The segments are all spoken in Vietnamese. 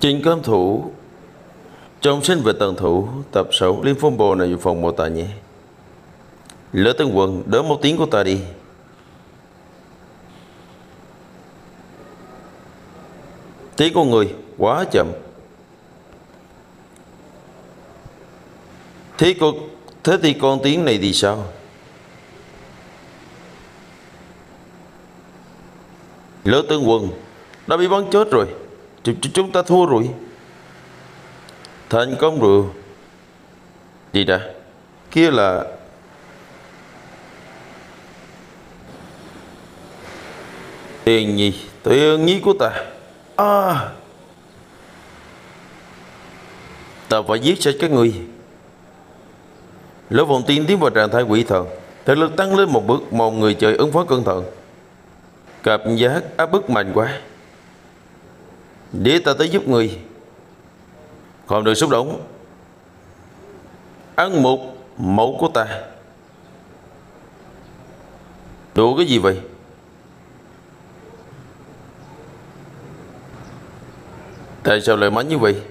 Chính cơm thủ trong sinh về tần thủ tập sổ liên phong bồ này phòng một tà nhé. Lỡ Tân Quận đỡ một tiếng của ta đi. Tiếng con người quá chậm. Thế thì con tiếng này thì sao? Lỡ Tân Quận đã bị bắn chết rồi. Chúng ta thua rồi. Thành công rồi. Gì đã? Kia là tiền gì? Tiền nhi của ta. Ta phải giết sạch các người. Lỡ Vòng Tiên tiến vào trạng thái quỷ thần, thực lực tăng lên một bước, một người chơi ứng phó cẩn thận. Cảm giác áp bức mạnh quá. Để ta tới giúp người. Không được xúc động. Ăn một mẫu của ta. Đùa cái gì vậy? Tại sao lại mánh như vậy?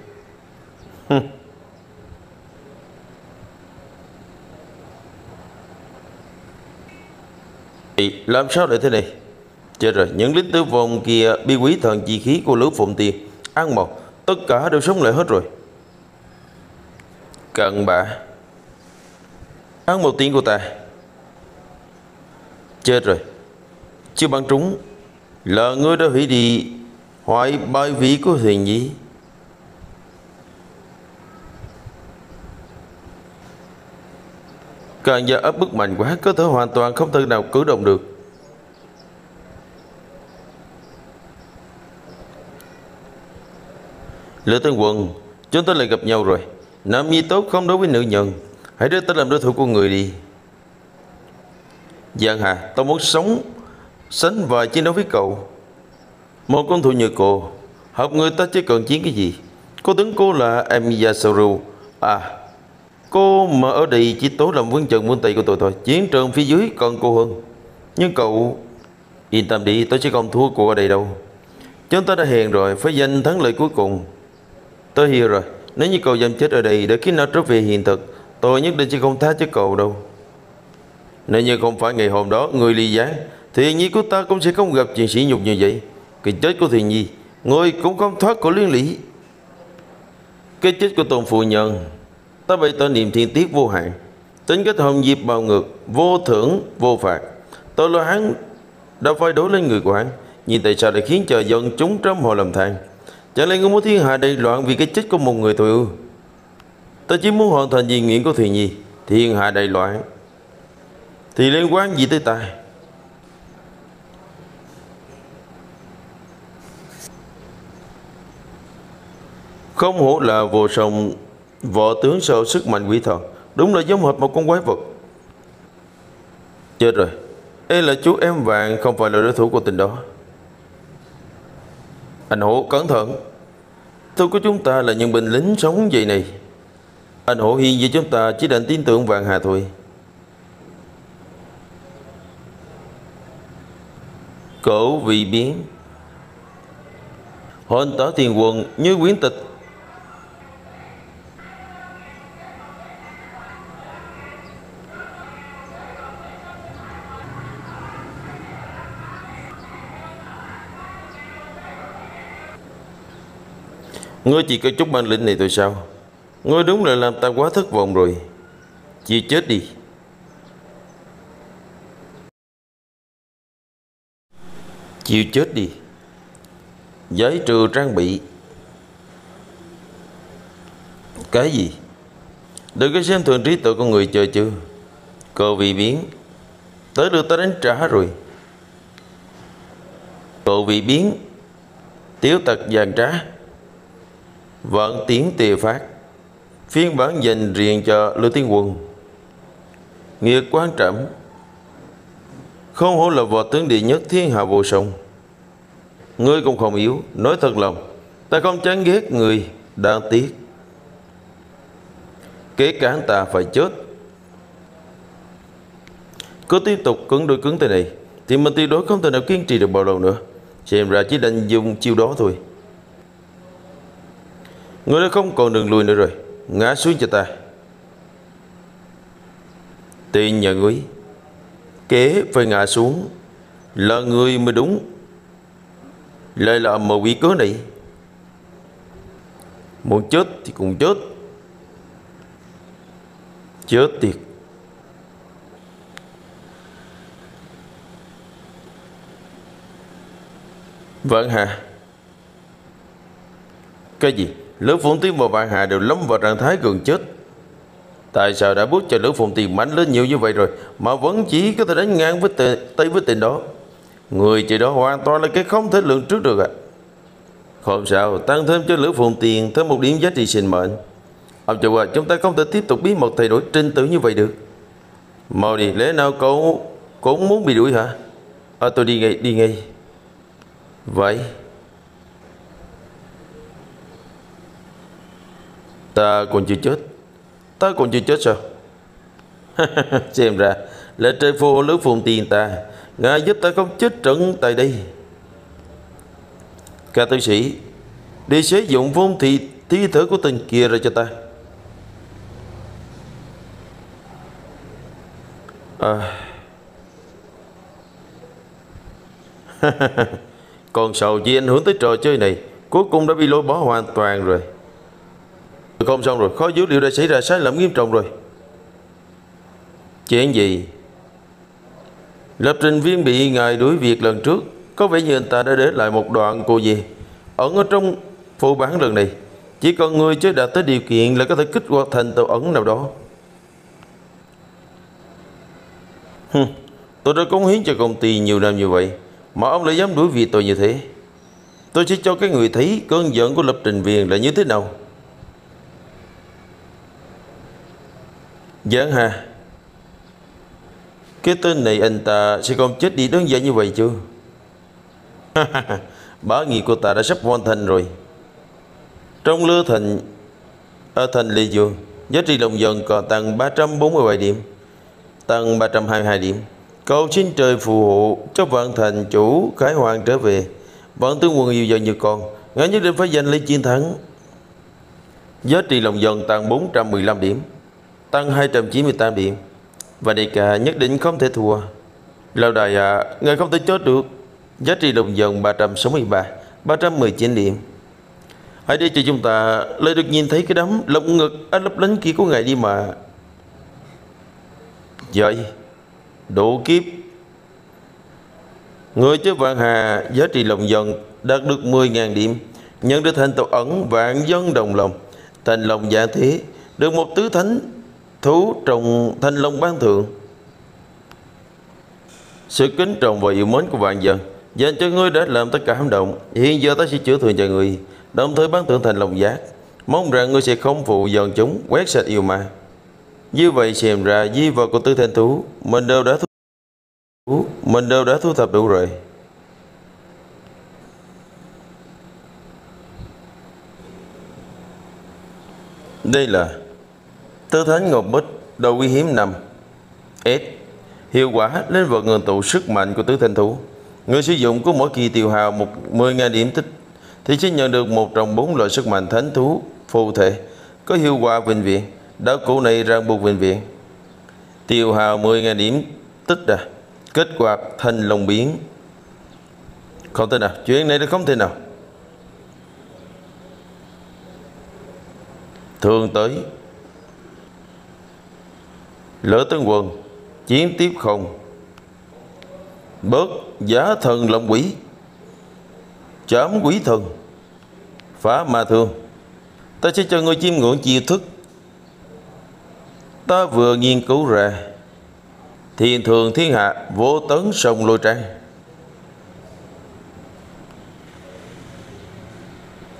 Làm sao lại thế này? Chết rồi, những lính tứ vòng kia bị quỷ thần chi khí của Lữ Phụng Tiên ăn một, tất cả đều sống lại hết rồi. Cận bạ. Ăn một tiếng của ta. Chết rồi, chưa bắn trúng. Là ngươi đã hủy đi hoại bài vị của Huyền Nhi. Càng giờ ấp bức mạnh quá, có thể hoàn toàn không thể nào cử động được. Lữ Tân Quận, chúng ta lại gặp nhau rồi. Nam nhi tốt không đối với nữ nhân, hãy để ta làm đối thủ của người đi. Giang Hà, ta muốn sống sánh và chiến đấu với cậu. Một con thú như cô, học người ta chứ cần chiến cái gì. Cô tướng cô là Emiyasaru. Cô mà ở đây chỉ tố làm quân trận quân tị của tôi thôi. Chiến trường phía dưới còn cô hơn. Nhưng cậu yên tâm đi, tôi sẽ không thua cô ở đây đâu. Chúng ta đã hẹn rồi, phải giành thắng lợi cuối cùng. Tôi hiểu rồi. Nếu như cậu dám chết ở đây để khiến nó trở về hiện thực, tôi nhất định sẽ không tha cho cậu đâu. Nếu như không phải ngày hôm đó người ly gián, thì nhi của ta cũng sẽ không gặp chuyện sỉ nhục như vậy. Cái chết của Thiền Nhi, người cũng không thoát khỏi liên lý. Cái chết của Tôn Phụ Nhân, ta bày tỏ niềm thiên tiết vô hạn, tính cách hồng diệp bào ngược, vô thưởng, vô phạt. Tôi lo hắn đã phải đối lên người của hắn, nhưng tại sao lại khiến cho dân chúng trăm họ làm than? Chẳng lẽ người muốn thiên hạ đầy loạn vì cái chết của một người tôi ư? Ta chỉ muốn hoàn thành di nguyện của Thiền Nhi, thiên hạ đầy loạn thì liên quan gì tới ta? Không hổ là vô song võ tướng sau sức mạnh quỷ thần, đúng là giống hệt một con quái vật. Chết rồi, đây là chú em vàng không phải là đối thủ của tình đó. Anh Hổ cẩn thận, tôi của chúng ta là những binh lính sống vậy này. Anh Hổ hiền với chúng ta chỉ định tin tưởng Vàng Hà thôi. Cổ vị biến hồn tả tiền quần như quyến tịch. Ngươi chỉ có chút bản lĩnh này thôi sao? Ngươi đúng là làm ta quá thất vọng rồi. Chịu chết đi. Chịu chết đi. Giải trừ trang bị. Cái gì? Đừng có xem thường trí tuệ con người chơi chứ. Cờ vị biến, tới được ta đánh trả rồi. Cờ vị biến, tiểu tật vàng trá. Vạn tiếng tề phát, phiên bản dành riêng cho Lữ Tiên Quận. Nghiệp quan trọng, không hổ là võ tướng đệ nhất thiên hạ vô song. Ngươi cũng không yếu, nói thật lòng, ta không chán ghét người, đáng tiếc kể cả hắn ta phải chết. Cứ tiếp tục cứng đối cứng thế này thì mình tuyệt đối không thể nào kiên trì được bao lâu nữa. Xem ra chỉ đành dùng chiêu đó thôi. Người đã không còn đường lùi nữa rồi, ngã xuống cho ta. Tin nhà ngươi, kế phải ngã xuống, là người mới đúng. Lại là một quỷ cớ này. Muốn chết thì cũng chết. Chết tiệt. Vạn Hà. Cái gì? Lữ Phụng Tiên và Vạn Hà đều lắm vào trạng thái gần chết. Tại sao đã bước cho Lữ Phụng Tiên mạnh lên nhiều như vậy rồi mà vẫn chỉ có thể đánh ngang với tên đó? Người chị đó hoàn toàn là cái không thể lượng trước được ạ. Không sao, tăng thêm cho Lữ Phụng Tiên thêm một điểm giá trị sinh mệnh. Ông chủ à, chúng ta không thể tiếp tục bí mật thay đổi trình tự như vậy được. Mau đi, lẽ nào cậu cũng muốn bị đuổi hả? À, tôi đi ngay, đi ngay. Vậy ta còn chưa chết. Ta còn chưa chết sao? Xem ra là trời phù Lữ Phụng Tiên ta, ngài giúp ta không chết trận tại đây. Cả tử sĩ, đi sử dụng vốn thì thi thể của tên kia ra cho ta. À. Còn sầu gì ảnh hưởng tới trò chơi này, cuối cùng đã bị lôi bỏ hoàn toàn rồi. Không xong rồi, khó dữ liệu đã xảy ra sai lầm nghiêm trọng rồi. Chuyện gì? Lập trình viên bị ngài đuổi việc lần trước, có vẻ như anh ta đã để lại một đoạn cô gì ẩn ở trong phụ bản lần này. Chỉ còn người chơi đạt tới điều kiện là có thể kích hoạt thành tàu ẩn nào đó. Tôi đã cống hiến cho công ty nhiều năm như vậy mà ông lại dám đuổi việc tôi như thế. Tôi sẽ cho cái người thấy cơn giận của lập trình viên là như thế nào. Giảng Hà, cái tên này anh ta sẽ không chết đi đơn giản như vậy chứ. Bá nghiệp của ta đã sắp hoàn thành rồi. Trong lứa thành ở thành Lê Dương, giá trị lòng giận còn tăng 347 điểm, tăng 322 điểm. Cầu xin trời phù hộ cho Vạn Thành chủ Khải Hoàng trở về. Vạn tướng quân yêu dần như con, ngài nhất định phải giành lấy chiến thắng. Giá trị lòng giận tăng 415 điểm, tăng 298 điểm. Và đại ca nhất định không thể thua. Lão đại ạ, ngài không thể chết được. Giá trị lòng giận 363, 319 điểm. Hãy để cho chúng ta lại được nhìn thấy cái đám lồng ngực ánh lấp lánh kia của ngài đi mà. Vậy, độ kiếp. Người chơi Vạn Hà giá trị lòng giận đạt được 10.000 điểm, nhận được thành tộc ẩn Vạn Dân Đồng Lòng, thành lòng giả thế, được một tứ thánh thú trồng thanh long ban thượng. Sự kính trọng và yêu mến của Vạn Dân dành cho ngươi đã làm tất cả hành động. Hiện giờ ta sẽ chữa thường cho người, đồng thời ban thưởng thành lòng giác, mong rằng ngươi sẽ không phụ dần chúng, quét sạch yêu ma. Như vậy xem ra di vật của Tư Thanh Thú mình đều đã thu thập đủ rồi. Đây là Tư Thánh Ngọc Bích đầu uy hiếm 5 S. Hiệu quả lên vật ngừng tụ sức mạnh của Tứ Thanh Thú. Người sử dụng của mỗi kỳ tiêu hào 10.000 điểm tích thì sẽ nhận được một trong 4 loại sức mạnh thánh thú phù thể có hiệu quả vĩnh viễn. Đạo cụ này ràng buộc vĩnh viễn. Tiêu hào 10.000 điểm tích à, kết hoạt thành lòng biến. Không thể nào, chuyện này nó không thể nào. Thường tới Lỡ Tướng Quân chiến tiếp không bớt giá thần lộng quỷ, chám quỷ thần, phá ma thương. Ta sẽ cho ngươi chiêm ngưỡng chiêu thức ta vừa nghiên cứu ra. Thiên thường thiên hạ vô tấn sông lôi trang.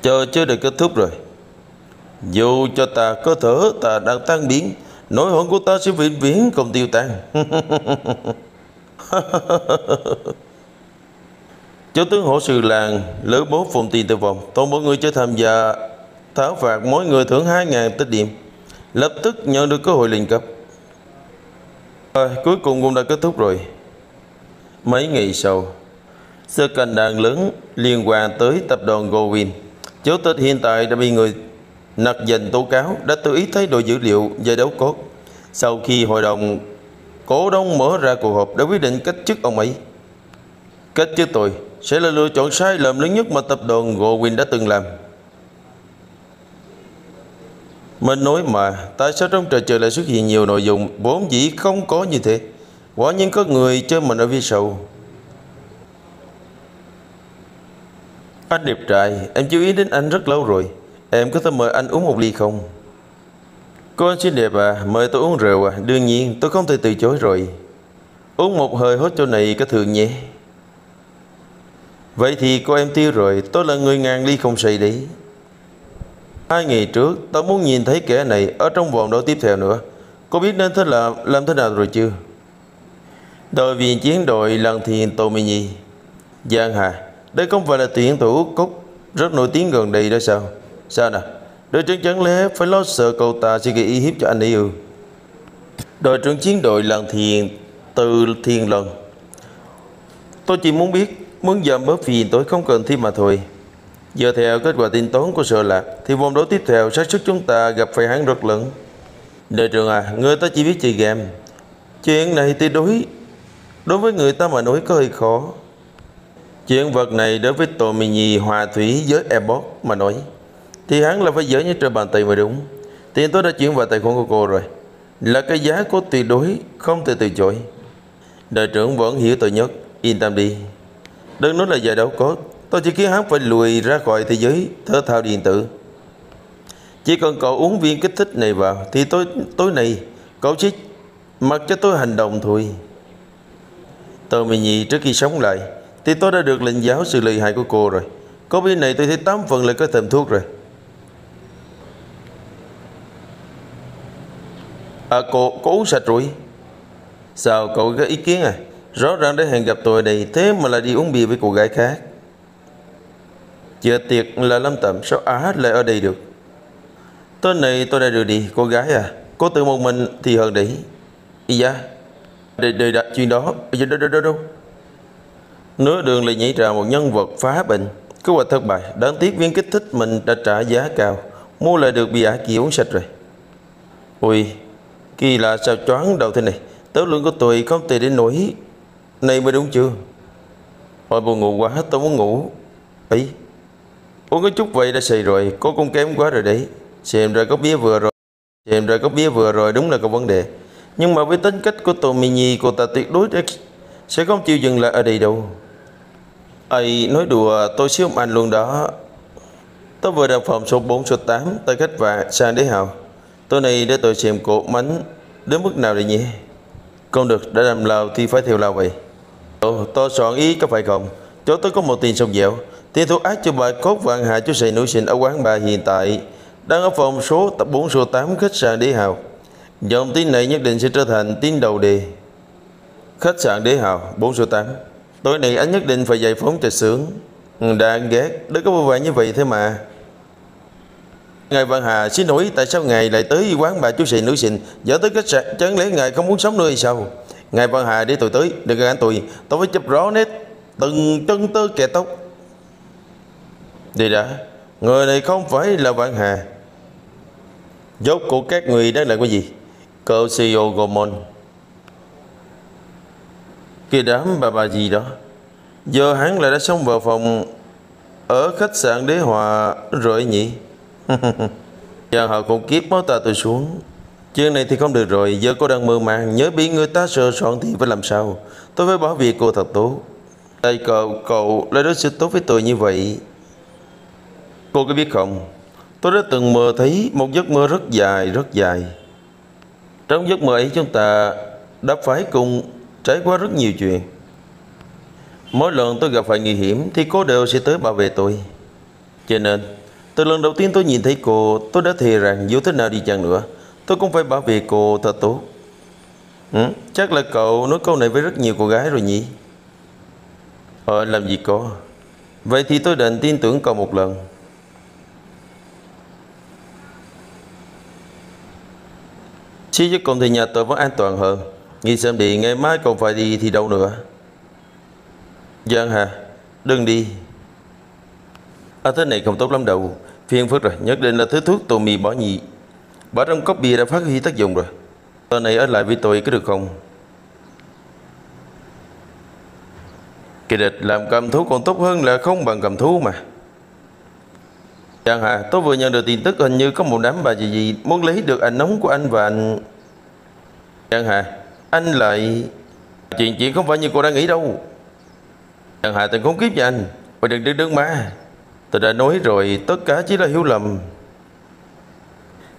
Chờ chơi được kết thúc rồi. Dù cho ta cơ thể ta đang tan biến, nỗi hận của ta sẽ vĩnh viễn không tiêu tan. Cho tướng hộ sự làng Lữ Bố Phụng Tiên tử vong. Tôi mỗi người chơi tham gia thảo phạt mỗi người thưởng 2.000 tích điểm, lập tức nhận được cơ hội lên cấp. À, cuối cùng cũng đã kết thúc rồi. Mấy ngày sau, sơ cành đàn lớn liên quan tới tập đoàn Goldwyn, chủ tịch hiện tại đã bị người nặc danh tố cáo đã tự ý thay đổi dữ liệu về đấu cốt. Sau khi hội đồng cổ đông mở ra cuộc họp đã quyết định cách chức ông ấy. Cách chức tôi sẽ là lựa chọn sai lầm lớn nhất mà tập đoàn Goldwyn đã từng làm. Mình nói mà, tại sao trong trò chơi lại xuất hiện nhiều nội dung vốn dĩ không có như thế? Quả nhiên có người chơi mình ở phía sau. Anh đẹp trai, em chú ý đến anh rất lâu rồi. Em có thể mời anh uống một ly không? Cô anh xinh đẹp à, mời tôi uống rượu à? Đương nhiên, tôi không thể từ chối rồi. Uống một hơi hốt chỗ này có thường nhé. Vậy thì cô em tiêu rồi, tôi là người ngàn ly không say đấy. 2 ngày trước, tôi muốn nhìn thấy kẻ này ở trong vòng đấu tiếp theo nữa. Cô biết nên thế là làm thế nào rồi chưa? Đội viên chiến đội Lăng Thiên Tommy Giang Hà, đây không phải là tuyển thủ cúc rất nổi tiếng gần đây đó sao? Sao nào? Đội trưởng chẳng lẽ phải lo sợ cậu ta sẽ gây ý hiếp cho anh ấy ư? Đội trưởng chiến đội Lăng Thiên Từ Thiên Lần, tôi chỉ muốn biết, muốn giảm bớt phiền tôi không cần thêm mà thôi. Giờ theo kết quả tin toán của Sở Lạc thì vòng đấu tiếp theo xác suất chúng ta gặp phải hắn rất lớn. Đội trưởng à, người ta chỉ biết chơi game. Chuyện này thì đối với người ta mà nói có hơi khó. Chuyện vật này đối với Tommy Nhi hòa thủy với Airbox mà nói thì hắn là phải dở như trời bàn tay mới đúng. Tiền tôi đã chuyển vào tài khoản của cô rồi, là cái giá cô tuyệt đối không thể từ chối. Đội trưởng vẫn hiểu tôi nhất, yên tâm đi. Đừng nói là giải đấu cốt, tôi chỉ khiến hắn phải lùi ra khỏi thế giới thể thao điện tử. Chỉ cần cậu uống viên kích thích này vào thì tối nay cậu chỉ mặc cho tôi hành động thôi. Tommy Nhi trước khi sống lại thì tôi đã được lệnh giáo sự lợi hại của cô rồi. Có bên này tôi thấy 8 phần là có thèm thuốc rồi. À, cô có uống sạch rồi. Sao cậu có ý kiến à? Rõ ràng để hẹn gặp tôi đây, thế mà lại đi uống bia với cô gái khác. Chưa tiệt là Lâm Tẩm, sao á lại ở đây được? Tên này tôi đã đưa đi, cô gái à? Cô tự một mình thì hơn đấy. Dạ đời đặt chuyện đó, đâu. Nửa đường lại nhảy ra một nhân vật phá bệnh. Kế hoạch thất bại, đáng tiếc viên kích thích mình đã trả giá cao. Mua lại được bia kia uống sạch rồi. Ui, kỳ lạ sao choáng đầu thế này. Tớ lượng của tôi không tệ đến nỗi này mới đúng chưa? Hồi buồn ngủ quá, tôi muốn ngủ. Ấy, uống cái chút vậy đã say rồi, cô cũng kém quá rồi đấy. Xem ra cốc bia vừa rồi đúng là có vấn đề. Nhưng mà với tính cách của Tommy Nhi, cô ta tuyệt đối sẽ không chịu dừng lại ở đây đâu. Ấy, nói đùa, tôi siêu mạnh luôn đó. Tôi vừa đặt phòng số 4, số 8 tại khách và sang đế hào. Tối nay để tôi xem cô mánh đến mức nào đây nhỉ? Không được, đã làm lào thì phải theo lào vậy. Ồ, tôi soạn ý có phải không? Chỗ tôi có một tiền sông dẻo. Tiền thủ ác cho bài cốt vạn hạ chú sĩ nữ sinh ở quán bà hiện tại đang ở phòng số 4, số 8 khách sạn Đế Hào. Dòng tin này nhất định sẽ trở thành tin đầu đề. Khách sạn Đế Hào 4, số 8. Tối nay anh nhất định phải giải phóng trà sướng. Đáng ghét, đứa có vô vẻ như vậy thế mà. Ngài Vạn Hà, xin lỗi, tại sao ngài lại tới quán bà chú sĩ nữ sinh, dở tới khách sạn? Chẳng lẽ ngài không muốn sống nữa hay sao? Ngài Vạn Hà, để tôi tới, đừng gạt tôi phải chụp rõ nét từng chân tơ kẻ tóc. Đi đã, người này không phải là Vạn Hà. Dốt của các người đang làm cái gì? Cậu CEO Gomon, kia đám bà gì đó. Giờ hắn lại đã xông vào phòng ở khách sạn Đế Hòa rồi nhỉ? Giờ họ cũng kiếp máu ta tôi xuống. Chuyện này thì không được rồi. Giờ cô đang mơ màng, nhớ bị người ta sờ soạn thì phải làm sao? Tôi phải bảo vệ cô thật tốt. Tại cậu lại đối xử tốt với tôi như vậy. Cô có biết không, tôi đã từng mơ thấy một giấc mơ rất dài. Trong giấc mơ ấy chúng ta đã phải cùng trải qua rất nhiều chuyện. Mỗi lần tôi gặp phải nguy hiểm thì cô đều sẽ tới bảo vệ tôi. Cho nên từ lần đầu tiên tôi nhìn thấy cô, tôi đã thề rằng dù thế nào đi chăng nữa, tôi cũng phải bảo vệ cô thật tốt. Chắc là cậu nói câu này với rất nhiều cô gái rồi nhỉ? Làm gì có. Vậy thì tôi định tin tưởng cậu một lần. Suy cho cùng thì nhà tôi vẫn an toàn hơn. Nghĩ xem đi, ngày mai cậu phải đi thì đâu nữa? Giang Hà, đừng đi. Thế này không tốt lắm đâu. phiên phức rồi, nhất định là thứ thuốc tô mì bỏ nhị. Bỏ trong cốc bia đã phát huy tác dụng rồi. Tờ này ở lại với tôi có được không? Kỳ địch làm cầm thú còn tốt hơn là không bằng cầm thú mà. Chàng Hà, tôi vừa nhận được tin tức hình như có một đám bà gì muốn lấy được ảnh nóng của anh và anh. Chàng Hà, anh lại... Chuyện không phải như cô đang nghĩ đâu. Chàng Hà từng khốn kiếp với anh. Mà đừng mà. Tôi đã nói rồi, tất cả chỉ là hiểu lầm.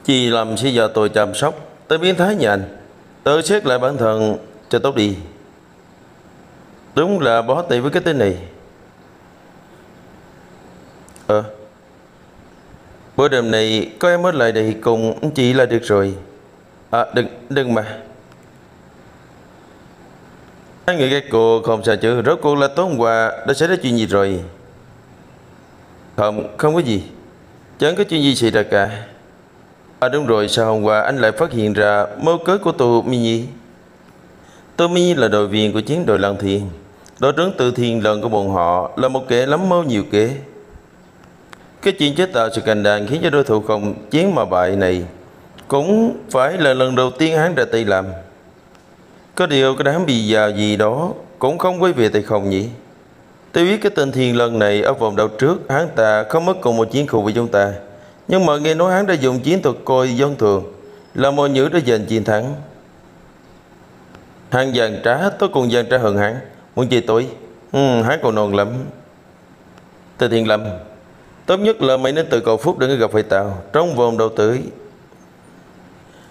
Chỉ làm sẽ giờ tôi chăm sóc tới biến thái nhà anh. Tôi xét lại bản thân cho tốt đi. Đúng là bỏ tay với cái tên này. Bữa đêm này có em ở lại đây cùng chị là được rồi. Đừng mà. Anh nghĩ các cô không xả chữ. Rốt cuộc là tối hôm qua đã xảy ra chuyện gì rồi? Không có gì. Chẳng có chuyện gì xảy ra cả. Đúng rồi, sao hôm qua anh lại phát hiện ra mơ cớ của tụi Mini? Tụi Mini là đội viên của chiến đội Lan Thiên. Đội trưởng Tự Thiên Lần của bọn họ là một kẻ lắm mơ nhiều kế. Cái chuyện chế tạo sự cạnh đàn khiến cho đối thủ không chiến mà bại này cũng phải là lần đầu tiên hắn ra tay làm. Có điều cái đám bì già gì đó cũng không quay về tay không nhỉ? Tôi biết cái tên Thiên Lần này ở vòng đầu trước hắn ta không mất cùng một chiến khu với chúng ta. Nhưng mà nghe nói hắn đã dùng chiến thuật coi dân thường là mồi nhử để giành chiến thắng. Hắn giàn trá, tôi còn giàn trá hơn hắn. Muốn gì tôi? Hắn còn non lắm. Từ Thiên Lâm, tốt nhất là mày nên tự cầu phúc đừng gặp phải tao trong vòng đầu tới.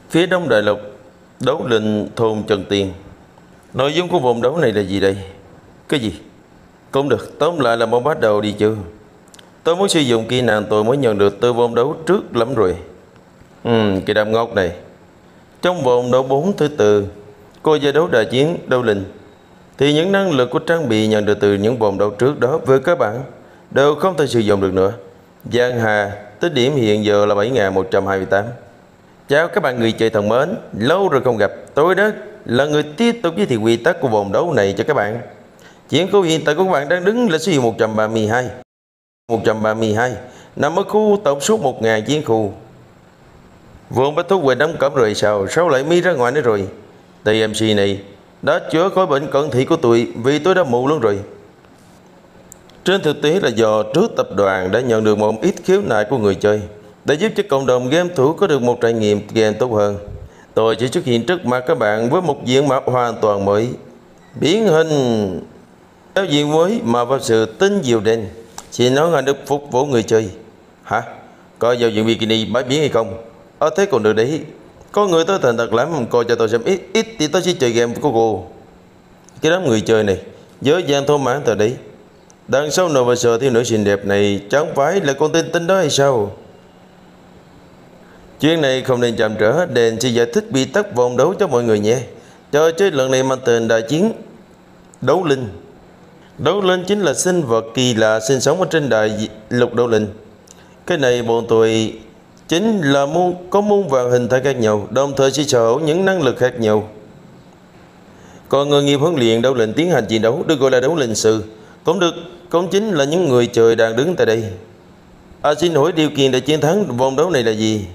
Phía đông đại lục, đấu linh thôn Trần Tiền. Nội dung của vòng đấu này là gì đây? Cái gì? Cũng được, tóm lại là mau bắt đầu đi chứ. Tôi muốn sử dụng kỹ năng tôi mới nhận được từ vòng đấu trước lắm rồi. Cái đám ngốc này. Trong vòng đấu 4 thứ tự, cô giải đấu đại chiến đấu linh, thì những năng lực của trang bị nhận được từ những vòng đấu trước đó với các bạn đều không thể sử dụng được nữa. Giang Hà, tới điểm hiện giờ là 7.128. Chào các bạn người chơi thần mến, lâu rồi không gặp. Tôi đó là người tiếp tục giới thiệu quy tắc của vòng đấu này cho các bạn. Chiến khu hiện tại của các bạn đang đứng là số hiệu 132. 132 nằm ở khu tổng số 1.000 chiến khu. Vương Bách Thúc Quỳnh đóng cổng rồi sao? Sao lại mi ra ngoài nữa rồi? Tây MC này đã chữa khỏi bệnh cận thị của tôi vì tôi đã mù luôn rồi. Trên thực tế là do trước tập đoàn đã nhận được một ít khiếu nại của người chơi để giúp cho cộng đồng game thủ có được một trải nghiệm game tốt hơn. Tôi chỉ xuất hiện trước mặt các bạn với một diện mạo hoàn toàn mới, biến hình theo diện mới mà vào sự tinh diệu đen. Chỉ nói là được phục vụ người chơi. Hả? Coi vào diện bikini bãi biển hay không? Thế còn được đấy. Có người tới thành thật lắm. Coi cho tôi xem ít thì tôi sẽ chơi game của cô. Cái đám người chơi này dễ dàng thô mãn tờ đấy. Đằng sau nồi và sờ thiếu nữ xinh đẹp này chẳng phải là con tin đó hay sao? Chuyện này không nên chậm trễ. Đền sẽ giải thích bị tắc vòng đấu cho mọi người nhé. Trò chơi lần này mang tên đại chiến đấu linh. Đấu linh chính là sinh vật kỳ lạ sinh sống ở trên đại lục đấu linh. Cái này bọn tôi chính là có muôn vàng hình thái khác nhau, đồng thời sẽ sở hữu những năng lực khác nhau. Còn người nghiệp huấn luyện đấu linh tiến hành chiến đấu được gọi là đấu linh sư. Cũng chính là những người chơi đang đứng tại đây. Xin hỏi điều kiện để chiến thắng vòng đấu này là gì?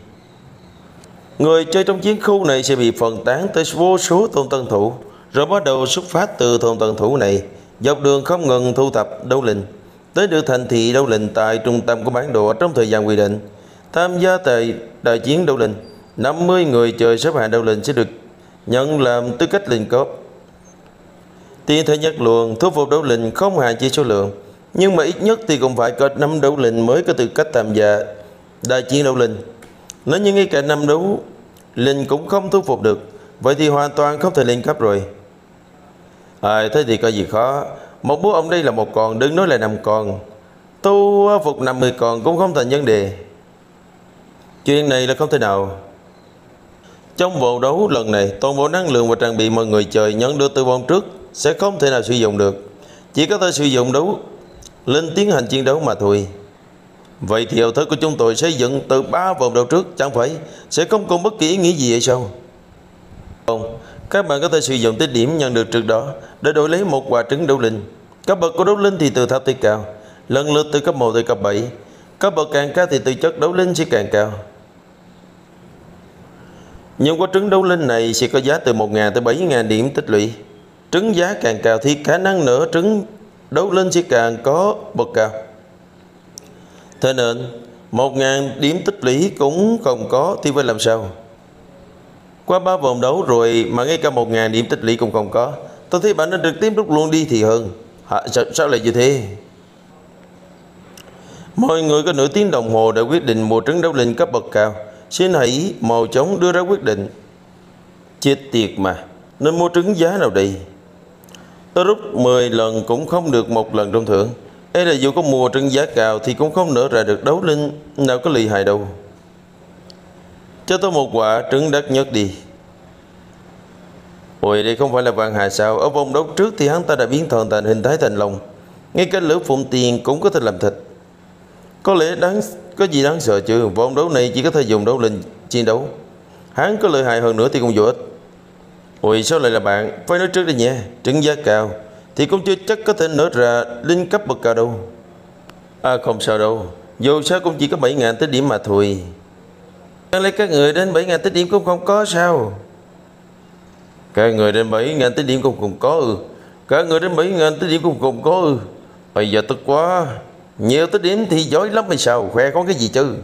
Người chơi trong chiến khu này sẽ bị phân tán tới vô số thôn tân thủ, rồi bắt đầu xuất phát từ thôn tân thủ này, dọc đường không ngừng thu thập đấu linh tới được thành thị đấu linh tại trung tâm của bản đồ trong thời gian quy định. Tham gia tại đại chiến đấu linh, 50 người chơi xếp hạng đấu linh sẽ được nhận làm tư cách linh cốt. Tiền thể nhất luồng thu phục đấu linh không hạn chế số lượng, nhưng mà ít nhất thì cũng phải có 5 đấu linh mới có tư cách tham gia đại chiến đấu linh. Nếu như ngay cả 5 đấu linh cũng không thu phục được, vậy thì hoàn toàn không thể lên cấp rồi. Thế thì có gì khó. Một bố ông đây là một con, đừng nói là 5 con. Tu phục 50 con cũng không thành vấn đề. Chuyện này là không thể nào. Trong vòng đấu lần này, toàn bộ năng lượng và trang bị mọi người chơi nhận được từ vòng trước sẽ không thể nào sử dụng được. Chỉ có thể sử dụng đấu lên tiến hành chiến đấu mà thôi. Vậy thì ảo thức của chúng tôi xây dựng từ 3 vòng đấu trước chẳng phải sẽ không còn bất kỳ ý nghĩa gì hay sao? Không, các bạn có thể sử dụng tích điểm nhận được trước đó để đổi lấy một quả trứng đấu linh. Cấp bậc của đấu linh thì từ thấp tới cao, lần lượt từ cấp 1 tới cấp 7. Cấp bậc càng cao thì tư chất đấu linh sẽ càng cao. Những quả trứng đấu linh này sẽ có giá từ 1.000 tới 7.000 điểm tích lũy. Trứng giá càng cao thì khả năng nở trứng đấu linh sẽ càng có bậc cao. Thế nên 1.000 điểm tích lũy cũng không có thì phải làm sao? Qua 3 vòng đấu rồi mà ngay cả 1.000 điểm tích lũy cũng không có, tôi thấy bạn nên trực tiếp rút luôn đi thì hơn. Sao lại như thế? Mọi người có nửa tiếng đồng hồ để quyết định mùa trứng đấu linh cấp bậc cao. Xin hãy mau chóng đưa ra quyết định. Chết tiệt mà, nên mua trứng giá nào đây? Tôi rút 10 lần cũng không được một lần trong thưởng. Ê là dù có mua trứng giá cao thì cũng không nở ra được đấu linh nào có lì hài đâu. Cho tôi một quả trứng đắt nhất đi. Ôi đây không phải là Vạn Hà sao? Ở vòng đấu trước thì hắn ta đã biến thần thành hình thái thành lòng. Ngay cả Lữ Phụng Tiền cũng có thể làm thịt. Có lẽ có gì đáng sợ chứ? Vòng đấu này chỉ có thể dùng đấu linh chiến đấu. Hắn có lợi hại hơn nữa thì cũng vô ích. Ôi sao lại là bạn? Phải nói trước đi nha. Trứng giá cao thì cũng chưa chắc có thể nở ra linh cấp bậc cao đâu. À không sao đâu, dù sao cũng chỉ có 7.000 tích điểm mà thôi. Chẳng lẽ các người đến 7.000 tích điểm cũng không có sao? Các người đến 7.000 tích điểm cũng không có ư? Các người đến 7.000 tích điểm cũng không có ư? Bây giờ tức quá. Nhiều tích điểm thì giỏi lắm hay sao? Khoe có cái gì chứ?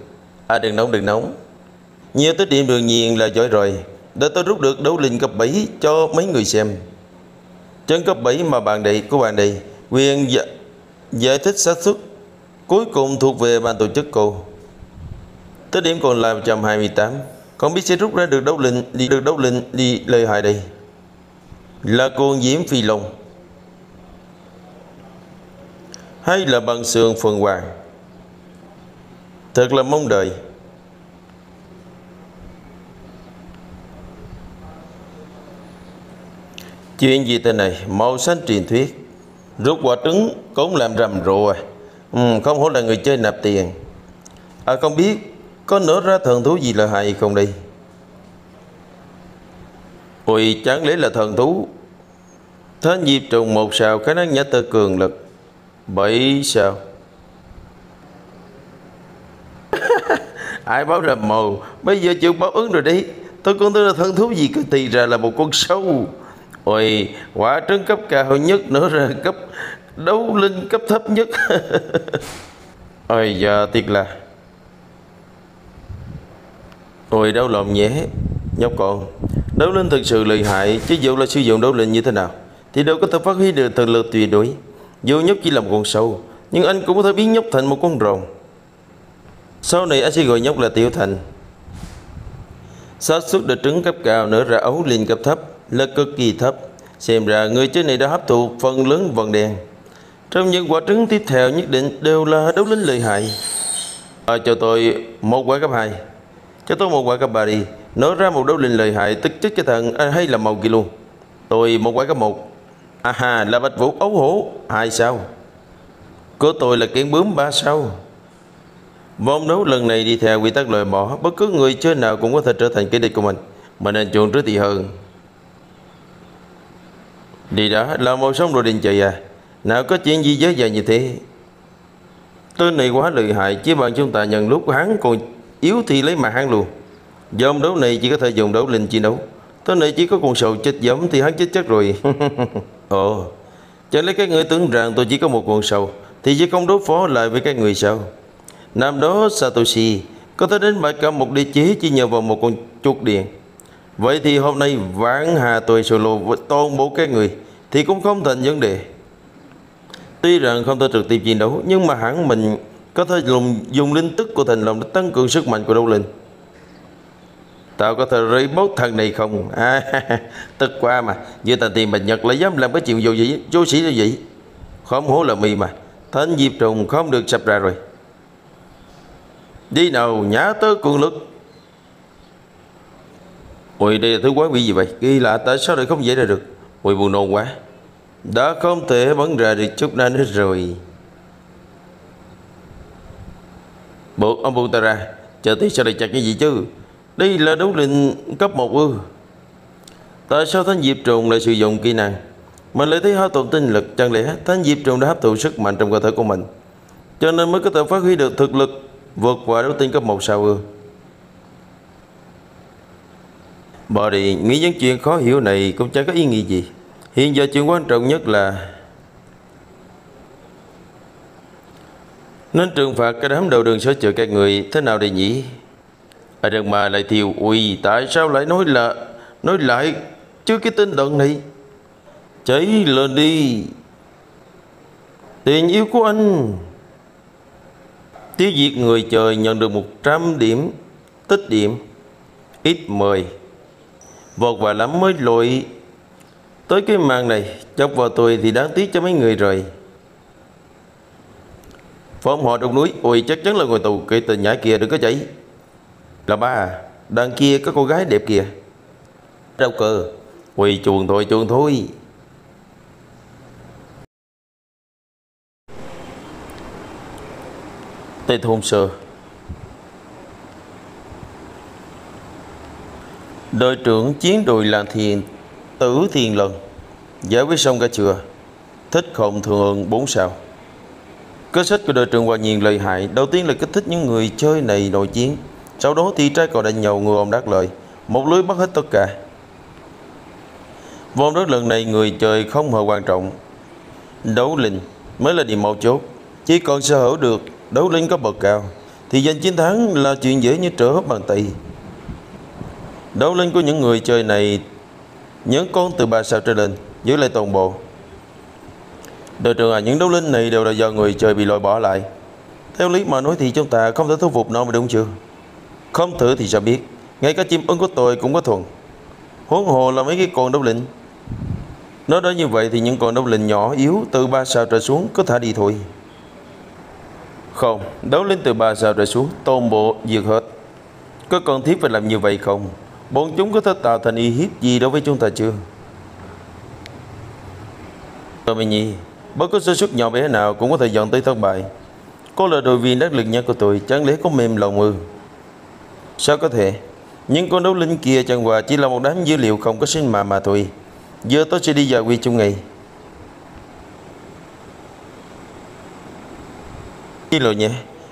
À đừng nóng đừng nóng. Nhiều tích điểm đương nhiên là giỏi rồi. Để tôi rút được đấu linh cấp 7 cho mấy người xem. Trấn cấp 7 mà bạn đệ của bạn đây. Quyền giải thích xác suất cuối cùng thuộc về ban tổ chức cô. Tích điểm còn là 128. Không biết sẽ rút ra được đấu linh đi lời hại đây. Là cuồng diễm phi long hay là bằng sườn phượng hoàng? Thật là mong đợi. Chuyện gì thế này? Màu xanh truyền thuyết. Rút quả trứng cũng làm rầm rộ. Không hổ là người chơi nạp tiền. À không biết có nở ra thần thú gì là hay không đây? Ôi chẳng lẽ là thần thú thế nhịp trùng 1 sao, khả năng nhả tơ cường lực 7 sao. Ai báo rầm màu? Bây giờ chịu báo ứng rồi đấy. Tôi còn tưởng là thần thú gì cứ tì ra là một con sâu. Ôi quả trứng cấp cao nhất nữa ra cấp đấu linh cấp thấp nhất. Ôi giờ thiệt là. Ôi đau lòng nhé nhóc con. Đấu linh thực sự lợi hại, chứ dù là sử dụng đấu linh như thế nào thì đâu có thể phát huy được thực lực tuyệt đối. Dù nhóc chỉ là một con sâu, nhưng anh cũng có thể biến nhóc thành một con rồng. Sau này anh sẽ gọi nhóc là Tiểu Thành. Xác suất để trứng cấp cao nở ra ấu linh cấp thấp là cực kỳ thấp. Xem ra người chơi này đã hấp thụ phần lớn vận đen. Trong những quả trứng tiếp theo nhất định đều là đấu linh lợi hại. Cho tôi một quả cấp 2. Cho tôi một quả cấp 3 đi. Nói ra một đấu linh lợi hại tức chất cho thằng hay là màu kia luôn. Tôi một quả cấp 1. Aha, là bạch vũ ấu hổ 2 sao. Của tôi là kiến bướm 3 sao. Vòng đấu lần này đi theo quy tắc loại bỏ. Bất cứ người chơi nào cũng có thể trở thành kẻ địch của mình. Mình nên chuộng trước thì hơn. Đi đã, là màu xong rồi đình trời à. Nào có chuyện gì dễ dàng như thế. Tên này quá lợi hại, chứ bạn chúng ta nhận lúc hắn còn yếu thì lấy mà hắn luôn. Dòng đấu này chỉ có thể dùng đấu linh chiến đấu. Tên này chỉ có con sầu chết giống thì hắn chết chắc rồi. Ồ, chẳng lẽ các người tưởng rằng tôi chỉ có một con sầu thì chỉ không đối phó lại với các người sao? Năm đó Satoshi có thể đến bại cả một địa chế chỉ nhờ vào một con chuột điện. Vậy thì hôm nay Vãn Hà tôi solo với toàn bộ các người thì cũng không thành vấn đề. Tuy rằng không thể trực tiếp chiến đấu, nhưng mà hẳn mình có thể dùng linh tức của thành lòng để tăng cường sức mạnh của đấu linh. Tao có thể rơi bốt thằng này không? Tức quá mà. Giữa tà tiền bạch nhật lại dám làm cái chuyện vô sĩ như vậy. Không hổ là mì mà. Thánh diệp trùng không được sập ra rồi. Đi nào nhả tới cường lực. Ôi đây là thứ quái quỷ gì vậy? Ghi lạ tại sao lại không dễ ra được? Ôi buồn nôn quá. Đã không thể bắn ra được chút nào nữa rồi. Buộc ông buông ta ra. Chờ tí sao lại chặt cái gì chứ? Đây là đấu linh cấp 1 ư? Tại sao thánh diệp trùng lại sử dụng kỹ năng? Mình lại thấy hao tổn tinh lực. Chẳng lẽ thánh diệp trùng đã hấp thụ sức mạnh trong cơ thể của mình, cho nên mới có thể phát huy được thực lực vượt qua đấu tinh cấp 1 sao ư? Bà Địa nghĩ những chuyện khó hiểu này cũng chẳng có ý nghĩa gì. Hiện giờ chuyện quan trọng nhất là nên trừng phạt cái đám đầu đường sở chợ các người thế nào đây nhỉ? À đừng mà lại thiều, ui tại sao lại nói lại chứ cái tên đoạn này. Cháy lên đi, tình yêu của anh. Tiêu diệt người trời nhận được 100 điểm tích điểm x10. Vọt và lắm mới lội tới cái màn này, chọc vào tôi thì đáng tiếc cho mấy người rồi. Phong họ trong núi, ôi chắc chắn là ngồi tù. Cái tên nhãi kia đừng có chạy. Là ba à, đằng kia có cô gái đẹp kìa. Đâu cơ? Ôi chuồn thôi. Tây thôn sơ. Đội trưởng chiến đội là Thiền Tử Thiền Lần. Giải quyết xong cả chừa. Thích không thường 4 sao. Kế sách của đội trưởng quả nhiên lợi hại. Đầu tiên là kích thích những người chơi này nội chiến. Sau đó thì trai cò đánh nhầu người ông đắc lợi. Một lưới bắt hết tất cả. Vòng đất lần này người chơi không hề quan trọng. Đấu linh mới là điểm mấu chốt. Chỉ còn sở hữu được đấu linh có bậc cao thì giành chiến thắng là chuyện dễ như trở hấp bàn tay. Đấu linh của những người chơi này, những con từ 3 sao trở lên, giữ lại toàn bộ. Đội trưởng à, những đấu linh này đều là do người chơi bị loại bỏ lại. Theo lý mà nói thì chúng ta không thể thu phục nó mà đúng chưa? Không thử thì sao biết. Ngay cả chim ưng của tôi cũng có thuần, huống hồ là mấy cái con đấu linh. Nói đó như vậy thì những con đấu linh nhỏ yếu từ 3 sao trở xuống cứ thả đi thôi. Không, đấu linh từ 3 sao trở xuống toàn bộ diệt hết. Có cần thiết phải làm như vậy không? Bọn chúng có thể tạo thành uy hiếp gì đối với chúng ta chưa? Tôi Minh Nhi, bất cứ sơ suất nhỏ bé nào cũng có thể dẫn tới thất bại. Cô là đội viên đắc lực nhất của tôi, chẳng lẽ có mềm lòng ư? Sao có thể? Những con đấu linh kia chẳng qua chỉ là một đám dữ liệu không có sinh mạng mà thôi. Giờ tôi sẽ đi giải quyết chúng ngay. Ký lộ nhé,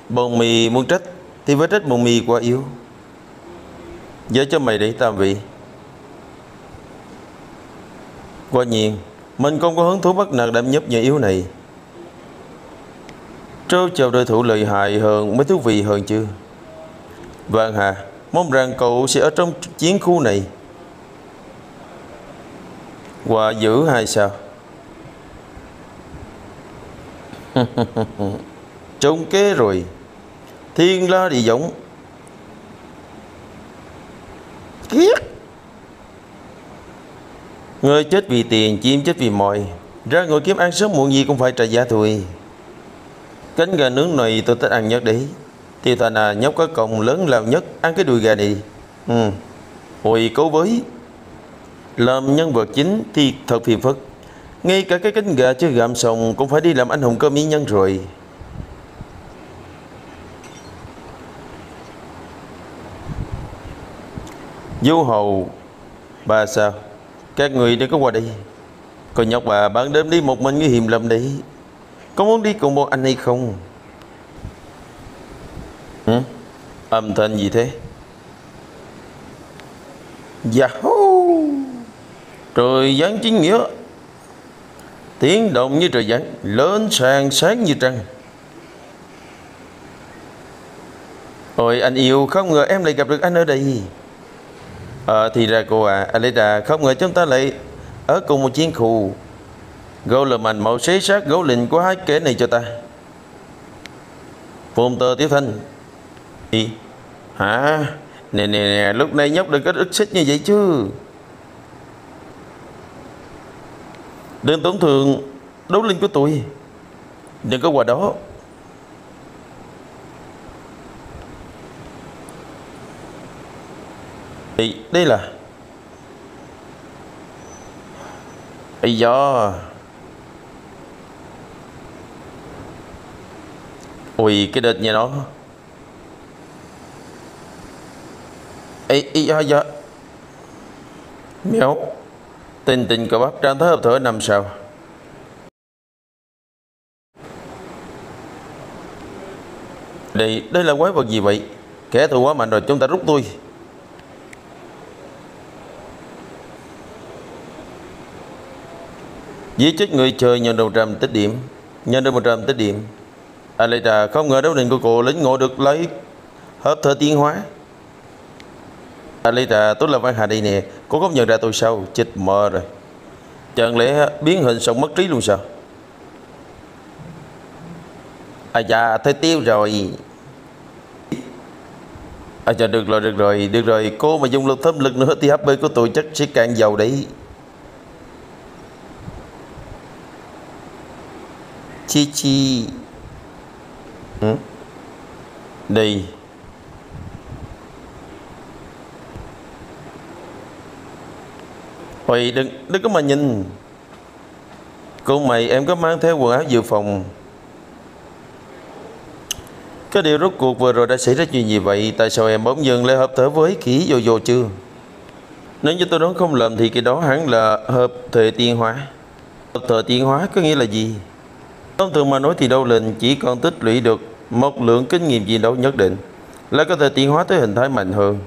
bọn mì muốn trách thì phải trách bọn mì quá yếu. Giờ cho mày để tam vị. Quả nhiên mình không có hứng thú bắt nạt đám nhấp nhà yếu này. Trêu chào đối thủ lợi hại hơn mới thú vị hơn chưa? Vâng hà, mong rằng cậu sẽ ở trong chiến khu này. Quả giữ 2 sao. Trông kế rồi. Thiên la địa võng. Kiết. Người chết vì tiền, chim chết vì mọi. Ra ngồi kiếm ăn sớm muộn gì cũng phải trả giá thôi. Cánh gà nướng này tôi thích ăn nhất đấy. Tiêu Thành à, nhóc có còng lớn lao nhất, ăn cái đùi gà này. Hồi cố với làm nhân vật chính thì thật phiền phức. Ngay cả cái cánh gà chưa gặm xong cũng phải đi làm anh hùng cơm mỹ nhân rồi. Du hầu 3 sao. Các người đừng có qua đây. Còn nhóc bà bán đêm đi một mình như hiềm lầm đi. Có muốn đi cùng một anh hay không? Âm thanh gì thế? Yahoo! Trời giáng chính nghĩa. Tiếng động như trời giáng, lớn sang sáng như trăng. Ôi anh yêu, không ngờ em lại gặp được anh ở đây. Thì ra cô à, Aleda, không ngờ chúng ta lại ở cùng một chiến khu. Golem màu xế xác gấu lình của hai kẻ này cho ta. Phùng tờ Tiểu Thanh. Ý? Hả? Nè, lúc này nhóc đừng có ức xích như vậy chứ. Đừng tổn thương đấu linh của tôi. Đừng có qua đó. Đây là bây giờ. Ui cái đệt nhà nó. Ê, mèo. Tình cờ bắp trang thái hợp thở 5 sao. Đây là quái vật gì vậy? Kẻ thù quá mạnh rồi, chúng ta rút lui. Giết chết người chơi nhận được 100 tích điểm. Aleta không ngờ đấu đình của cô lính ngộ được lấy hớp thở tiến hóa. Aleta, tôi là Văn Hà đây nè. Cô không nhận ra tôi sao? Chết mờ rồi. Chẳng lẽ biến hình xong mất trí luôn sao? À dạ, thấy tiêu rồi. À dạ, được rồi. Cô mà dùng lực thấm lực nữa thì HP của tôi chắc sẽ càng giàu đấy. Chi đi. Ôi đừng có mà nhìn. Cô mày, em có mang theo quần áo dự phòng. Cái điều rốt cuộc vừa rồi đã xảy ra chuyện gì vậy? Tại sao em bỗng dưng lại hợp thể với khí vô vô chưa? Nếu như tôi đoán không lầm thì cái đó hẳn là hợp thể tiến hóa. Hợp thể tiến hóa có nghĩa là gì? Thông thường mà nói thì Đấu Linh chỉ còn tích lũy được một lượng kinh nghiệm chiến đấu nhất định là có thể tiến hóa tới hình thái mạnh hơn.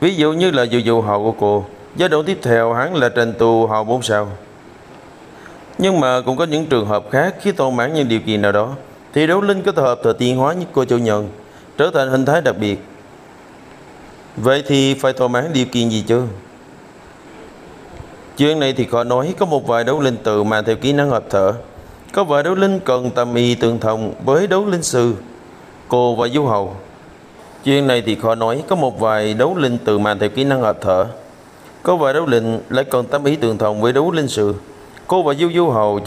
Ví dụ như là dù hậu của cô, giai đoạn tiếp theo hắn là trình tù hậu 4 sao. Nhưng mà cũng có những trường hợp khác, khi thỏa mãn những điều kiện nào đó thì Đấu Linh có thể hợp thời tiến hóa như cô chủ nhân, trở thành hình thái đặc biệt. Vậy thì phải thỏa mãn điều kiện gì chứ? Chuyện này thì khó nói, có một vài Đấu Linh tự mang theo kỹ năng hợp thở. Có vài Đấu Linh cần tâm y tương thông với Đấu Linh sư, cô và Du Hầu. Chắc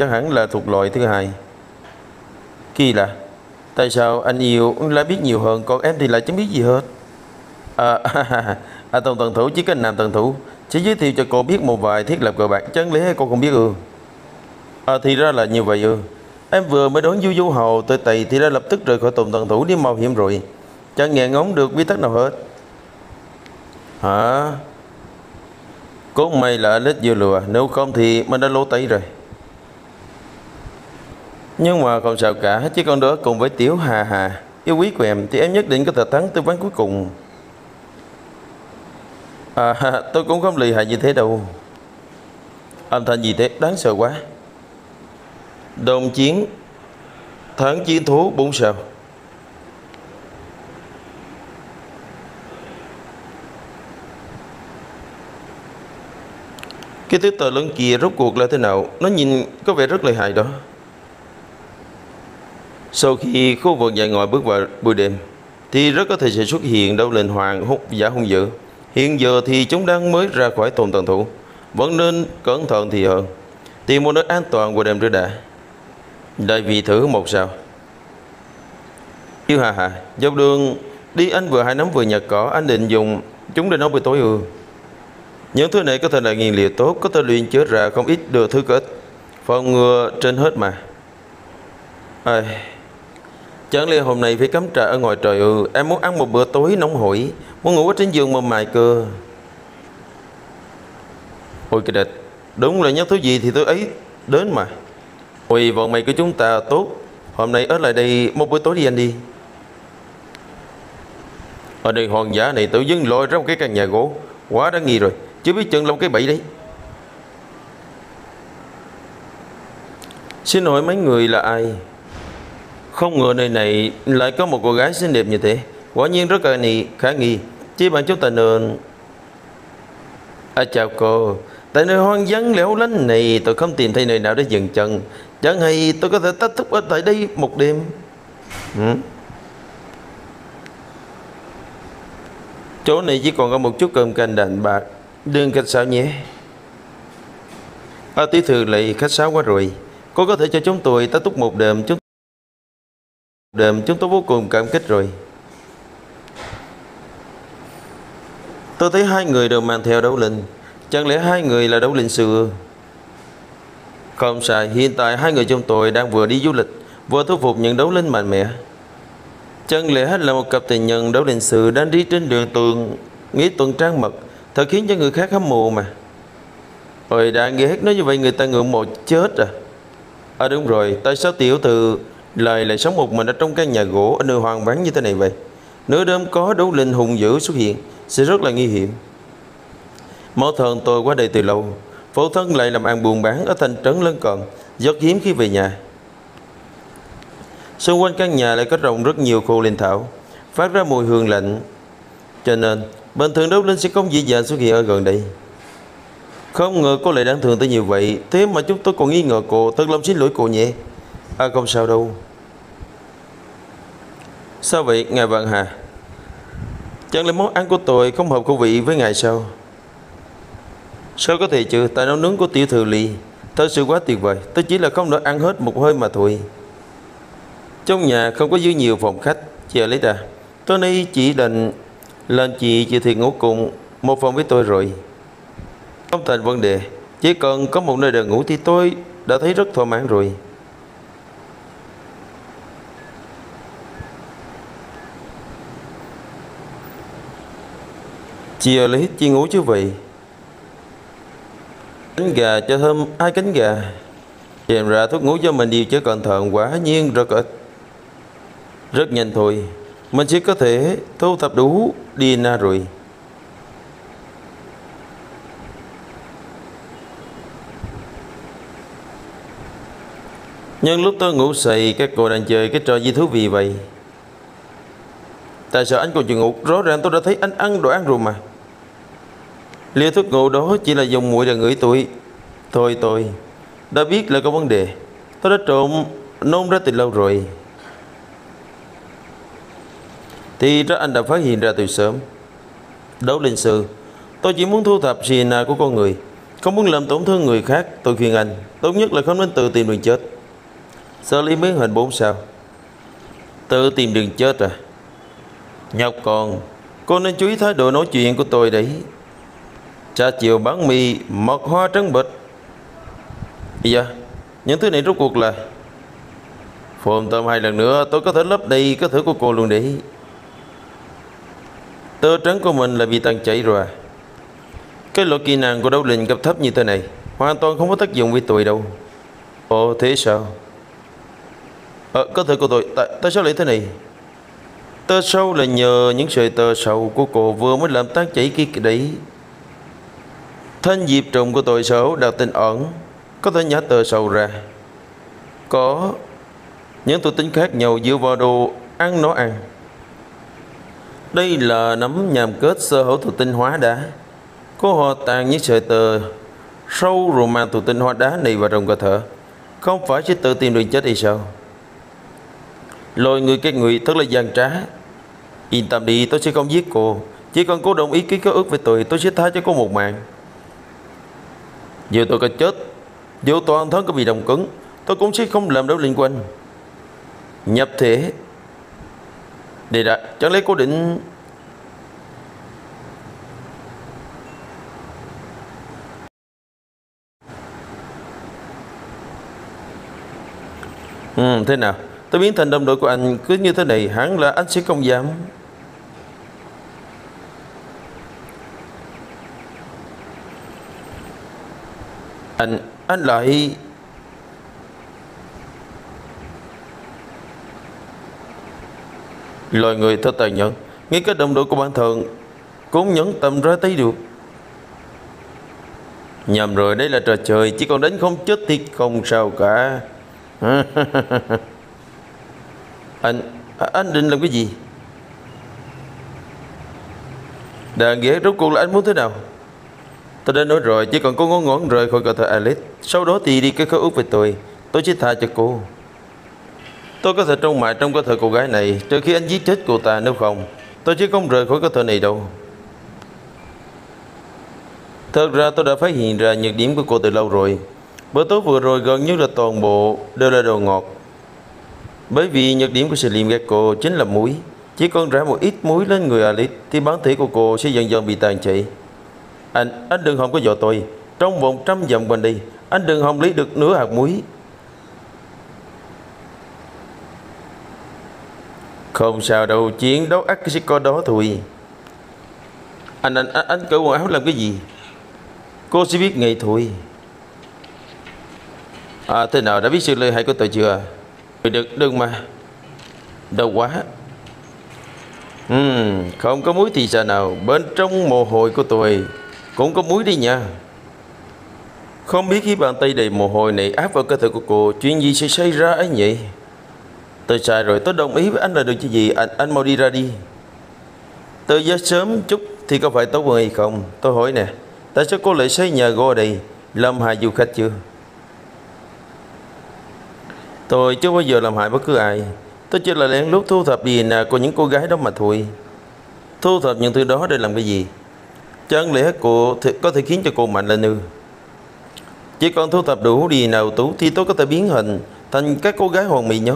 hẳn là thuộc loại thứ hai. Kỳ lạ, tại sao anh yêu lại biết nhiều hơn, còn em thì lại chẳng biết gì hết? Tổng tần thủ, chỉ có nam tần thủ sẽ giới thiệu cho cô biết một vài thiết lập cơ bản. Chẳng lẽ cô không biết ư? Thì ra là như vậy ư? Em vừa mới đón Du Hầu tới Tây thì đã lập tức rời khỏi tổng tần thủ đi mạo hiểm rồi. Chẳng nghe ngóng được quy tắc nào hết. Hả? Cốt mày là lết vô lừa, nếu không thì mình đã lố tay rồi. Nhưng mà không sao cả, chỉ còn đỡ cùng với Tiểu Hà Hà yêu quý của em thì em nhất định có thể thắng tới ván cuối cùng. Tôi cũng không lì hại như thế đâu. Âm thanh gì thế? Đáng sợ quá. Đồng chiến tháng chiến thú 4 sao. Cái thứ tờ lớn kia rốt cuộc là thế nào? Nó nhìn có vẻ rất lợi hại đó. Sau khi khu vực dạy ngồi bước vào buổi đêm thì rất có thể sẽ xuất hiện Đấu Linh hoàng hút giả hung dữ. Hiện giờ thì chúng đang mới ra khỏi tổng tần thủ, vẫn nên cẩn thận thì hơn. Tìm một nơi an toàn vào đêm trước đã. Đại vị thử 1 sao. Yêu Hà Hà, dọc đường đi anh vừa hai nắm vừa nhặt cỏ, anh định dùng chúng để nấu buổi tối ư? Những thứ này có thể là nguyên liệu tốt, có thể luyện chế ra không ít được thứ có ích, phòng ngừa trên hết mà. Chẳng lẽ hôm nay phải cắm trại ở ngoài trời ư? Em muốn ăn một bữa tối nóng hổi, muốn ngủ ở trên giường mềm mại cơ. Ôi cái địch, đúng là nhắc thứ gì thì tôi ấy đến mà. Ôi bọn mày của chúng ta tốt, hôm nay ở lại đây một buổi tối đi anh đi. Ở đây hoàng giả này tự dưng lôi ra một cái căn nhà gỗ, quá đáng nghi rồi, chứ biết chừng lòng cái bẫy đấy. Xin hỏi mấy người là ai? Không ngờ nơi này lại có một cô gái xinh đẹp như thế, quả nhiên rất khả nghi. Chỉ bằng chúng ta nên... chào cô. Tại nơi hoang vắng lẻo lánh này tôi không tìm thấy nơi nào để dừng chân. Chẳng hay tôi có thể tách thúc ở tại đây một đêm. Chỗ này chỉ còn có một chút cơm canh đạm bạc, đừng khách sáo nhé. Tí thường lại khách sáo quá rồi. Cô có thể cho chúng tôi tách thúc một đêm, chúng tôi vô cùng cảm kích rồi. Tôi thấy hai người đều mang theo Đấu Linh. Chẳng lẽ hai người là Đấu Linh xưa? Không sai, hiện tại hai người chúng tôi đang vừa đi du lịch, vừa thu phục những Đấu Linh mạnh mẽ. Chẳng lẽ là một cặp tình nhân Đấu Linh sư đang đi trên đường tường nghĩ tuần trang mật, thật khiến cho người khác hâm mộ mà. Ôi đã nghe hết nói như vậy người ta ngưỡng mộ chết à. Đúng rồi, tại sao tiểu từ Lời lại sống một mình ở trong căn nhà gỗ ở nơi hoang vắng như thế này vậy. Nếu đêm có đấu linh hùng dữ xuất hiện sẽ rất là nguy hiểm. Mẫu thân tôi qua đây từ lâu, phụ thân lại làm ăn buôn bán ở thành trấn lân cận, rất hiếm khi về nhà. Xung quanh căn nhà lại có trồng rất nhiều khô linh thảo, phát ra mùi hương lạnh, cho nên bình thường đấu linh sẽ không dễ dàng xuất hiện ở gần đây. Không ngờ cô lại đáng thương tới như vậy, thế mà chúng tôi còn nghi ngờ cô. Thật lòng xin lỗi cô nhé. À, không sao đâu. Sao vậy ngài Vạn Hà? Chẳng lẽ món ăn của tôi không hợp khẩu vị với ngài sao? Sao có thể chứ, tại nấu nướng của tiểu thư Ly thật sự quá tuyệt vời. Tôi chỉ là không nỡ ăn hết một hơi mà thôi. Trong nhà không có dư nhiều phòng khách, chờ lấy ra. Tony chỉ định lên chị thì ngủ cùng một phòng với tôi rồi. Không thành vấn đề, chỉ cần có một nơi để ngủ thì tôi đã thấy rất thỏa mãn rồi. Chia lấy chi ngủ chứ vậy. Cánh gà cho thơm ai cánh gà. Tìm ra thuốc ngủ cho mình điều chứ cẩn thận quả nhiên rất ít. Rất nhanh thôi, mình chỉ có thể thu thập đủ DNA rồi. Nhưng lúc tôi ngủ say, các cô đang chơi cái trò gì thú vị vậy? Tại sao anh còn chưa ngủ? Rõ ràng tôi đã thấy anh ăn đồ ăn rồi mà. Liều thuốc ngủ đó chỉ là dùng mũi để ngửi tôi. Thôi tôi đã biết là có vấn đề. Tôi đã trộm nôn ra từ lâu rồi. Thì ra anh đã phát hiện ra từ sớm. Đấu linh sư, tôi chỉ muốn thu thập DNA của con người, không muốn làm tổn thương người khác. Tôi khuyên anh tốt nhất là không nên tự tìm đường chết. Xử lý miếng hình 4 sao. Tự tìm đường chết à? Nhóc con, cô nên chú ý thái độ nói chuyện của tôi đấy. Trà chiều bán mì, mật hoa trắng bịch. Dạ, những thứ này rốt cuộc là phồn tôm. 2 lần nữa tôi có thể lấp đầy cái thứ của cô luôn đấy. Tơ trắng của mình là bị tan chảy rồi. Cái loại kỹ năng của đấu linh cấp thấp như thế này hoàn toàn không có tác dụng với tôi đâu. Ồ thế sao? Có thể của tôi, tại sao lại thế này? Tơ sâu là nhờ những sợi tơ sâu của cô vừa mới làm tan chảy kia đấy. Thanh diệp trùng của tôi xấu đặt tên ẩn, có thể nhả tơ sâu ra. Có những thuộc tính khác nhau dựa vào đồ ăn nó ăn. Đây là nấm nhàm kết sở hữu thuộc tinh hóa đá. Cô họ tàn những sợi tơ sâu rồi mang thuộc tinh hóa đá này vào trong cơ thể. Không phải sẽ tự tìm đường chết hay sao? Lôi người các người thật là gian trá. Yên tâm đi, tôi sẽ không giết cô. Chỉ cần cô đồng ý ký khế ước với tôi sẽ tha cho cô một mạng. Dù tôi có chết, dù toàn thân có bị đồng cứng, tôi cũng sẽ không làm đấu linh quanh. Nhập thể. Để đã, chẳng lẽ cô định... thế nào? Tôi biến thành đồng đội của anh cứ như thế này, hẳn là anh sẽ không dám. Anh lại... Loài người thật tàn nhẫn, ngay cả đồng đội của bản thân cũng nhẫn tâm ra tay được. Nhầm rồi, đây là trò chơi, chỉ còn đánh không chết thì không sao cả. Anh định làm cái gì? Đàn ghế, rốt cuộc là anh muốn thế nào? Tôi đã nói rồi, chỉ cần cô ngón ngón rời khỏi cơ thể Alice, sau đó thì đi cái khế ước với tôi sẽ tha cho cô. Tôi có thể trông mãi trong cơ thể cô gái này trừ khi anh giết chết cô ta, nếu không tôi chứ không rời khỏi cơ thể này đâu. Thật ra tôi đã phát hiện ra nhược điểm của cô từ lâu rồi. Bữa tối vừa rồi gần như là toàn bộ đều là đồ ngọt. Bởi vì nhược điểm của Slim Gecko chính là muối. Chỉ cần rã một ít muối lên người Alice thì bản thể của cô sẽ dần dần bị tàn chảy. Anh đừng hòng có dọa tôi. Trong vòng 100 dặm bên đi, anh đừng hòng lấy được nửa hạt muối. Không sao đâu, chiến đấu ác sẽ có đó thôi. Anh cởi quần áo làm cái gì? Cô sẽ biết ngay thôi. À thế nào, đã biết sự lợi hại của tôi chưa? Đừng mà đau quá. Không có muối thì giờ nào. Bên trong mồ hôi của tôi cũng có muối đi nha. Không biết khi bàn tay đầy mồ hôi này áp vào cơ thể của cô, chuyện gì sẽ xảy ra ấy nhỉ? Tôi sai rồi, tôi đồng ý với anh là được chứ gì. Anh mau đi ra đi. Tôi giá sớm chút thì có phải tốt hơn hay không? Tôi hỏi nè, tại sao cô lại xây nhà gỗ ở đây, làm hại du khách chưa? Tôi chưa bao giờ làm hại bất cứ ai. Tôi chỉ là lén lút thu thập gì nè của những cô gái đó mà thôi. Thu thập những thứ đó để làm cái gì? Chẳng lẽ cô có thể khiến cho cô mạnh lên ư? Chỉ còn thu thập đủ đi nào tú thì tôi có thể biến hình thành các cô gái hoàn mỹ nhất.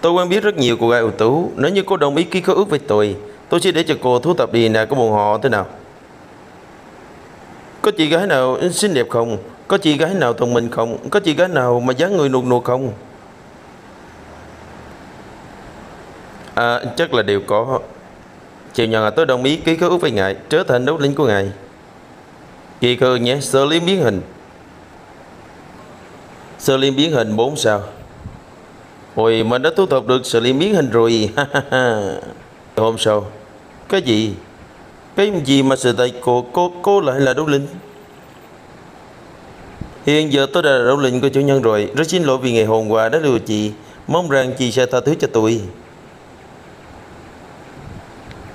Tôi quen biết rất nhiều cô gái ưu tú. Nếu như cô đồng ý ký khế ước với tôi sẽ để cho cô thu thập đi nè của bọn họ thế nào. Có chị gái nào xinh đẹp không? Có chị gái nào thông minh không? Có chị gái nào mà dáng người nụt nụt không? Chắc là đều có. Chiều nhận là tôi đồng ý ký khế ước với ngài, trở thành đấu linh của ngài. Kỳ khơ nhé, sơ liếm biến hình. Sơ liếm biến hình 4 sao. Ôi, mình đã thu thập được sơ liếm biến hình rồi. Hôm sau. Cái gì? Cái gì mà sự tay cô lại là đấu linh? Hiện giờ tôi đã là đấu linh của chủ nhân rồi. Rất xin lỗi vì ngày hôm qua đã lừa chị. Mong rằng chị sẽ tha thứ cho tôi.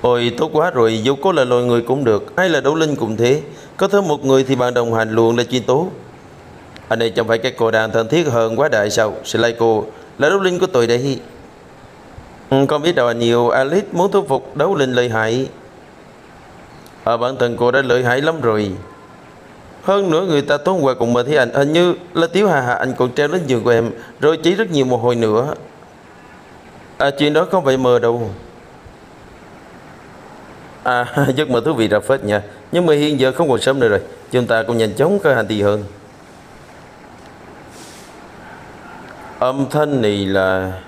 Ôi tốt quá rồi, dù có là loài người cũng được, hay là đấu linh cũng thế. Có thêm một người thì bạn đồng hành luôn là chuyện tốt. Anh này chẳng phải cái cô đàn thân thiết hơn quá đại sao? Slayco là đấu linh của tôi đây. Không biết đâu anh nhiều, Alice muốn thu phục đấu linh lợi hại. Bản thân cô đã lợi hại lắm rồi. Hơn nữa người ta tối qua cùng mơ thấy anh, hình như là Tiếu Hà Hà anh còn treo lên giường của em, rồi chỉ rất nhiều mồ hôi nữa. Chuyện đó không phải mơ đâu. Giấc mơ thú vị ra phết nha. Nhưng mà hiện giờ không còn sớm nữa rồi. Chúng ta cũng nhanh chóng khởi hành đi hơn. Âm thanh này là...